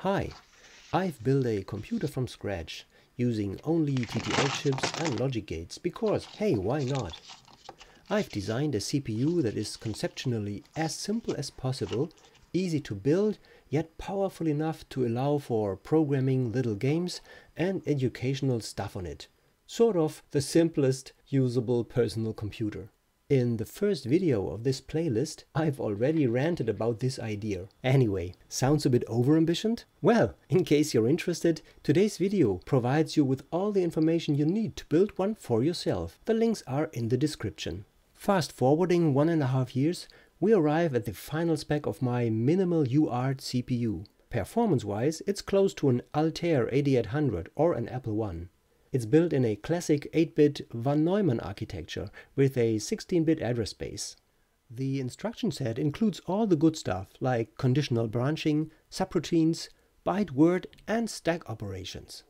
Hi, I've built a computer from scratch using only TTL chips and logic gates because, hey, why not? I've designed a CPU that is conceptually as simple as possible, easy to build, yet powerful enough to allow for programming little games and educational stuff on it. Sort of the simplest usable personal computer. In the first video of this playlist, I've already ranted about this idea. Anyway, sounds a bit overambitious? Well, in case you're interested, today's video provides you with all the information you need to build one for yourself. The links are in the description. Fast forwarding 1.5 years, we arrive at the final spec of my minimal UART CPU. Performance-wise, it's close to an Altair 8800 or an Apple I. It's built in a classic 8-bit Von Neumann architecture with a 16-bit address space. The instruction set includes all the good stuff like conditional branching, subroutines, byte word and stack operations.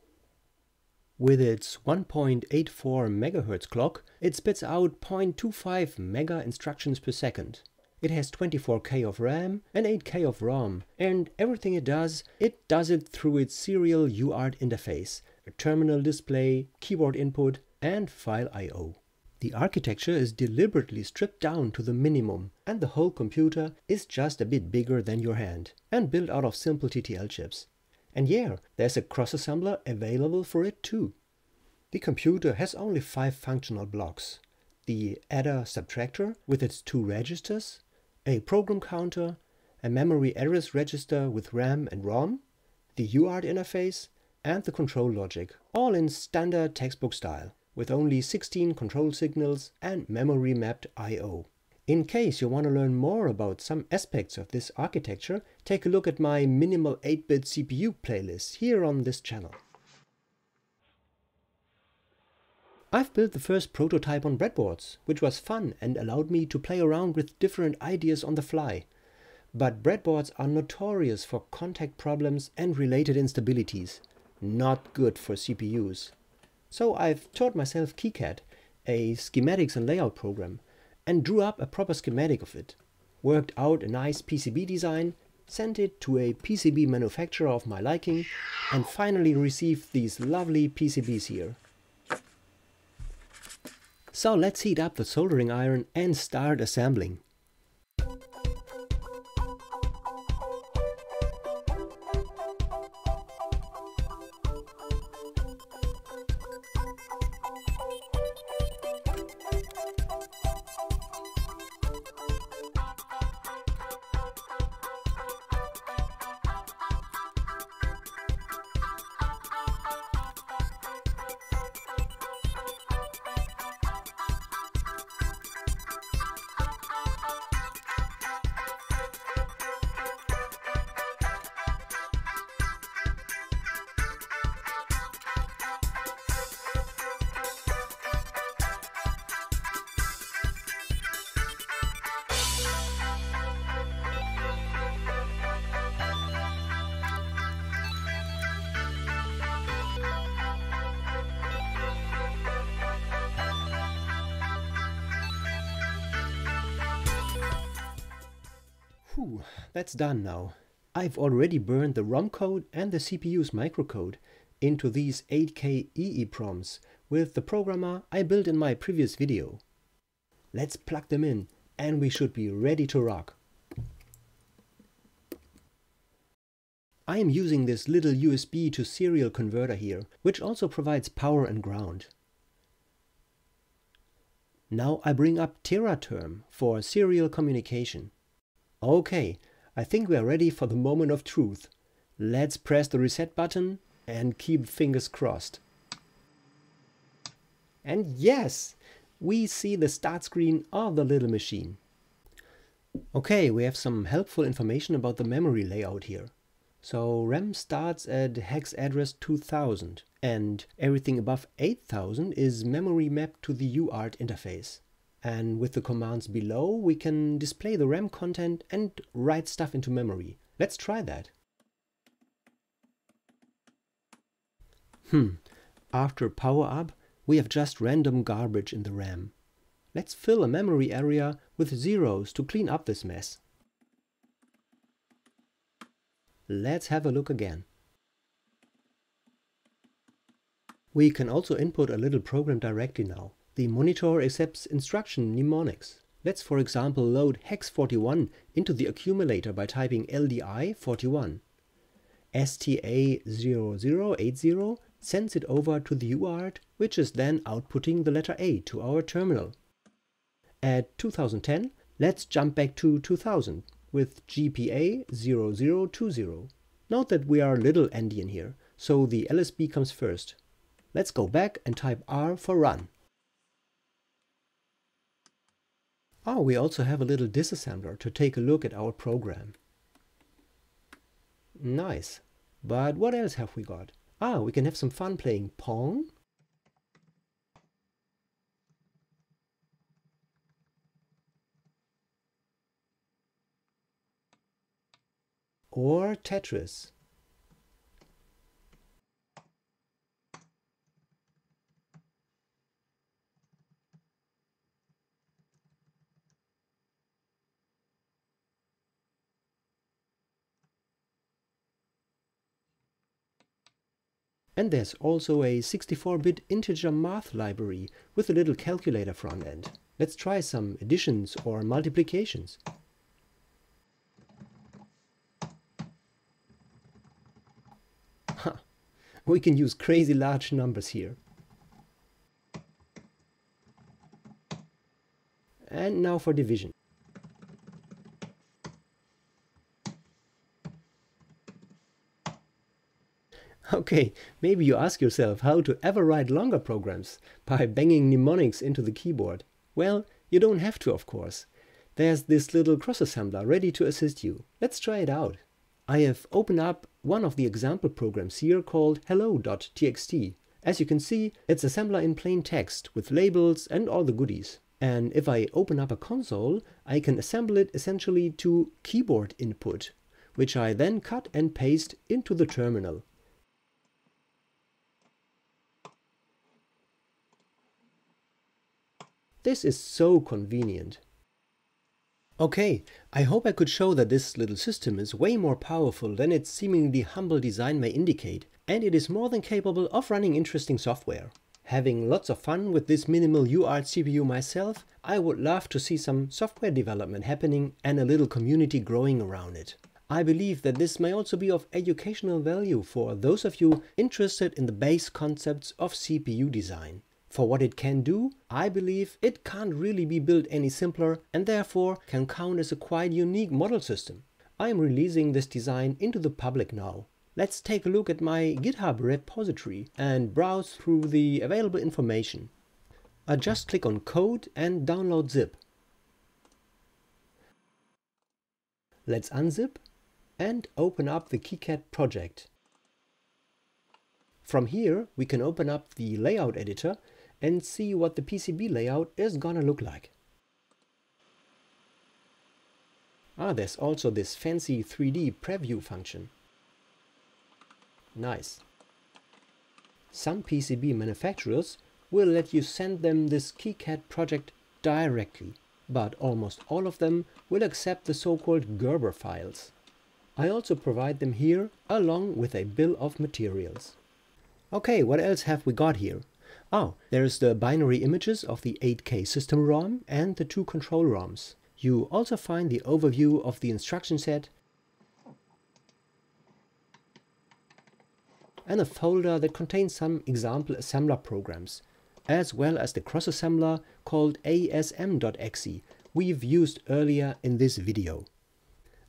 With its 1.84 MHz clock, it spits out 0.25 mega instructions per second. It has 24K of RAM and 8K of ROM, and everything it does it through its serial UART interface, a terminal display, keyboard input and file I/O. The architecture is deliberately stripped down to the minimum, and the whole computer is just a bit bigger than your hand and built out of simple TTL chips. And yeah, there's a cross-assembler available for it too. The computer has only 5 functional blocks: the adder-subtractor with its 2 registers, a program counter, a memory address register with RAM and ROM, the UART interface, and the control logic, all in standard textbook style, with only 16 control signals and memory mapped I/O. In case you want to learn more about some aspects of this architecture, take a look at my minimal 8-bit CPU playlist here on this channel. I've built the first prototype on breadboards, which was fun and allowed me to play around with different ideas on the fly. But breadboards are notorious for contact problems and related instabilities. Not good for CPUs. So I've taught myself KiCad, a schematics and layout program, and drew up a proper schematic of it, worked out a nice PCB design, sent it to a PCB manufacturer of my liking, and finally received these lovely PCBs here. So let's heat up the soldering iron and start assembling. Whew, that's done now. I've already burned the ROM code and the CPU's microcode into these 8K EEPROMs with the programmer I built in my previous video. Let's plug them in and we should be ready to rock. I am using this little USB to serial converter here, which also provides power and ground. Now I bring up TeraTerm for serial communication. Okay, I think we are ready for the moment of truth. Let's press the reset button and keep fingers crossed. And yes, we see the start screen of the little machine. Okay, we have some helpful information about the memory layout here. So RAM starts at hex address 2000 and everything above 8000 is memory mapped to the UART interface. And with the commands below, we can display the RAM content and write stuff into memory. Let's try that. After power up, we have just random garbage in the RAM. Let's fill a memory area with zeros to clean up this mess. Let's have a look again. We can also input a little program directly now. The monitor accepts instruction mnemonics. Let's for example load hex 41 into the accumulator by typing LDI 41. STA0080 sends it over to the UART, which is then outputting the letter A to our terminal. At 2010, let's jump back to 2000 with GPA 0020. Note that we are a little endian here, so the LSB comes first. Let's go back and type R for run. Oh, we also have a little disassembler to take a look at our program. Nice. But what else have we got? Ah, we can have some fun playing Pong. Or Tetris. And there's also a 64-bit integer math library with a little calculator front end. Let's try some additions or multiplications. Ha! We can use crazy large numbers here. And now for division. Okay, maybe you ask yourself how to ever write longer programs by banging mnemonics into the keyboard. Well, you don't have to, of course. There's this little cross-assembler ready to assist you. Let's try it out. I have opened up one of the example programs here called hello.txt. As you can see, it's assembler in plain text with labels and all the goodies. And if I open up a console, I can assemble it essentially to keyboard input, which I then cut and paste into the terminal. This is so convenient. Okay, I hope I could show that this little system is way more powerful than its seemingly humble design may indicate, and it is more than capable of running interesting software. Having lots of fun with this minimal UART CPU myself, I would love to see some software development happening and a little community growing around it. I believe that this may also be of educational value for those of you interested in the base concepts of CPU design. For what it can do, I believe it can't really be built any simpler and therefore can count as a quite unique model system. I am releasing this design into the public now. Let's take a look at my GitHub repository and browse through the available information. I just click on code and download zip. Let's unzip and open up the KiCad project. From here, we can open up the layout editor and see what the PCB layout is gonna look like. Ah, there's also this fancy 3D preview function. Nice. Some PCB manufacturers will let you send them this KiCad project directly, but almost all of them will accept the so-called Gerber files. I also provide them here along with a bill of materials. Okay, what else have we got here? Oh, there's the binary images of the 8K system ROM and the two control ROMs. You also find the overview of the instruction set and a folder that contains some example assembler programs, as well as the cross-assembler called asm.exe we've used earlier in this video.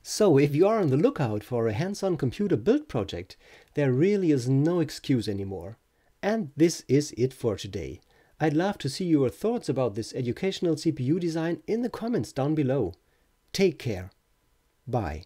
So if you are on the lookout for a hands-on computer build project, there really is no excuse anymore. And this is it for today. I'd love to see your thoughts about this educational CPU design in the comments down below. Take care. Bye.